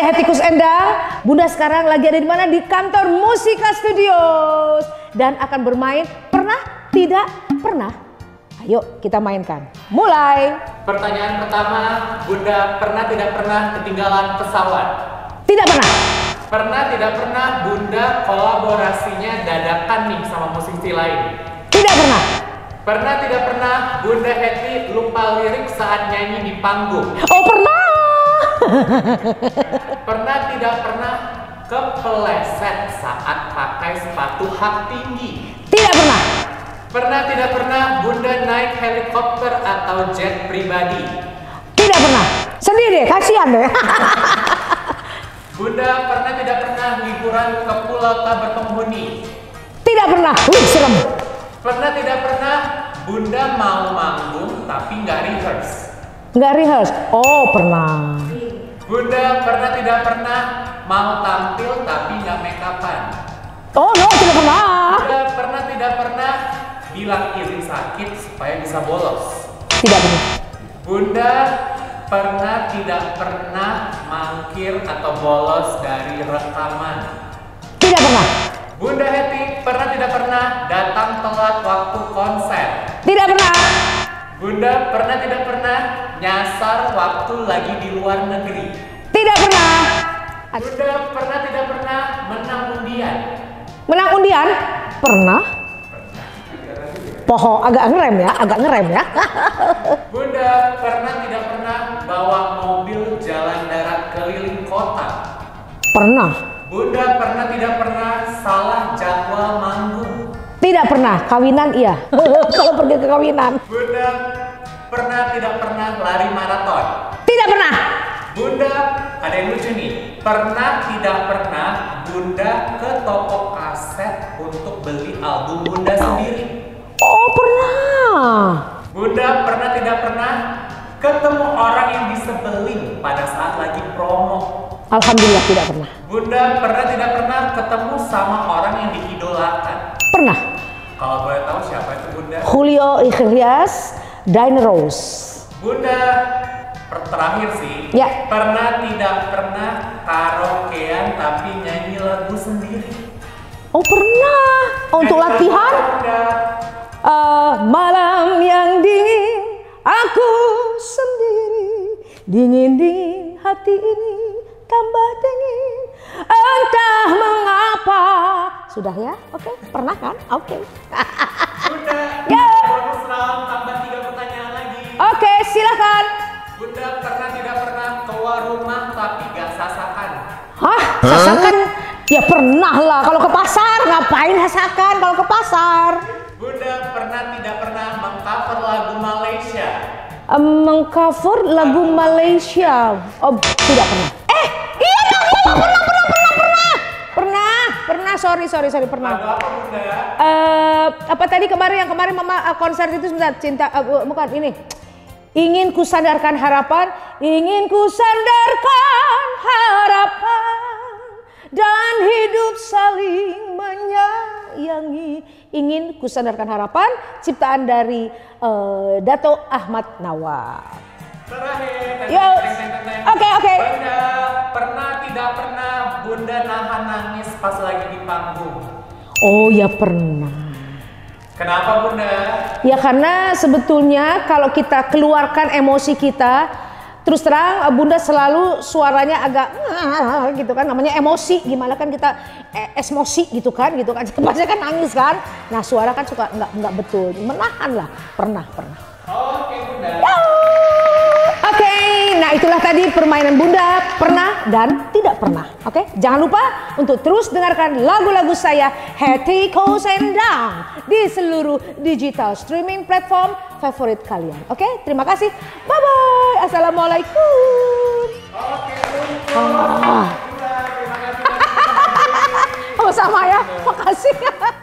Saya Hetty Koes Endang. Bunda sekarang lagi ada di mana? Di kantor Musika Studios dan akan bermain Pernah Tidak Pernah. Ayo kita mainkan. Mulai. Pertanyaan pertama, Bunda pernah tidak pernah ketinggalan pesawat? Tidak pernah. Pernah tidak pernah Bunda kolaborasinya dadakan nih sama musisi lain? Tidak pernah. Pernah tidak pernah Bunda Hetty lupa lirik saat nyanyi di panggung? Oh, pernah. Pernah tidak pernah kepeleset saat pakai sepatu hak tinggi? Tidak pernah. Pernah tidak pernah Bunda naik helikopter atau jet pribadi? Tidak pernah. Sendiri, kasihan deh. Bunda pernah tidak pernah liburan ke pulau tak berpenghuni? Tidak pernah. Wih, serem. Pernah tidak pernah Bunda mau manggung tapi nggak rehearse? Nggak rehearse? Oh, pernah. Bunda pernah tidak pernah mau tampil tapi nggak make upan? Oh no, tidak pernah. Bunda pernah tidak pernah bilang irit sakit supaya bisa bolos? Tidak pernah. Bunda pernah tidak pernah mangkir atau bolos dari rekaman? Tidak pernah. Bunda Hetty pernah tidak pernah datang telat waktu konser? Tidak pernah. Bunda pernah tidak pernah nyasar waktu lagi di luar negeri? Tidak pernah. Bunda pernah tidak pernah menang undian? Menang undian? Pernah. Poho, agak ngerem ya. Bunda pernah tidak pernah bawa mobil jalan darat keliling kota? Pernah. Bunda pernah tidak pernah salah jadwal manggung? Tidak pernah. Kawinan iya. Kalau pergi ke kawinan. Bunda pernah tidak pernah lari maraton? Tidak pernah. Bunda, ada yang lucu nih. Pernah tidak pernah Bunda ke toko kaset untuk beli album Bunda sendiri? Oh, pernah. Bunda pernah tidak pernah ketemu orang yang disebeling pada saat lagi promo? Alhamdulillah tidak pernah. Bunda pernah tidak pernah ketemu sama orang yang diidolakan? Pernah. Kalau boleh tahu siapa itu, Bunda? Julio Iglesias. Dine Rose. Bunda terakhir sih ya. Pernah tidak pernah karaokean tapi nyanyi lagu sendiri? Oh, pernah. Untuk latihan malam yang dingin aku sendiri, dingin-dingin hati ini tambah dingin entah mengapa. Sudah ya? Oke, okay. Pernah kan? Oke, okay. Bunda tambah 3 pertanyaan lagi. Oke, silakan. Bunda pernah tidak pernah keluar rumah tapi gak sasakan? Hah? Sasakan? Ya pernah lah. Kalau ke pasar ngapain sasakan kalau ke pasar? Bunda pernah tidak pernah mengcover lagu Malaysia? Mengcover lagu Malaysia? Oh, tidak pernah. Sorry pernah. Apa tadi kemarin mama konser itu sebentar, cinta bukan ini. Ingin ku sandarkan harapan, ingin ku sandarkan harapan dan hidup saling menyayangi. Ingin ku sandarkan harapan, ciptaan dari Dato Ahmad Nawawi. Terakhir. Oke. Pernah tidak pernah Bunda nahan nangis pas lagi di panggung? Oh ya, pernah. Kenapa, Bunda? Ya karena sebetulnya kalau kita keluarkan emosi kita, terus terang Bunda selalu suaranya agak gitu kan, namanya emosi, gimana kan kita esmosi gitu kan kebanyakan kan nangis kan. Nah, suara kan suka nggak betul, menahan lah. Pernah. Oke, Bunda. Oke, nah itulah tadi permainan Bunda pernah dan tidak pernah. Oke, jangan lupa untuk terus dengarkan lagu-lagu saya Hetty Koes Endang di seluruh digital streaming platform favorit kalian. Oke, terima kasih. Bye-bye. Assalamualaikum. Oke, terima kasih. Oh, sama ya. Makasih.